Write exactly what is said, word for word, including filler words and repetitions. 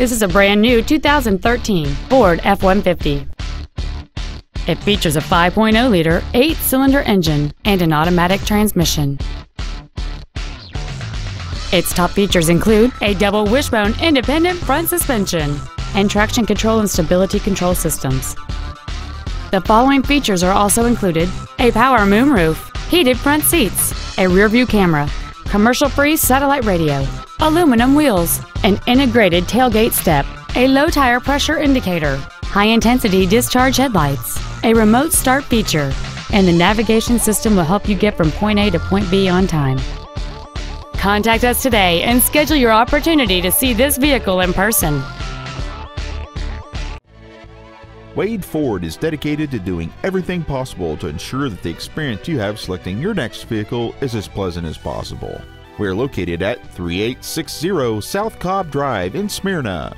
This is a brand new two thousand thirteen Ford F one fifty. It features a five point oh liter eight-cylinder engine and an automatic transmission. Its top features include a double wishbone independent front suspension and traction control and stability control systems. The following features are also included: a power moonroof, heated front seats, a rearview camera, commercial-free satellite radio, aluminum wheels, an integrated tailgate step, a low tire pressure indicator, high-intensity discharge headlights, a remote start feature, and the navigation system will help you get from point A to point B on time. Contact us today and schedule your opportunity to see this vehicle in person. Wade Ford is dedicated to doing everything possible to ensure that the experience you have selecting your next vehicle is as pleasant as possible. We are located at thirty-eight sixty South Cobb Drive in Smyrna.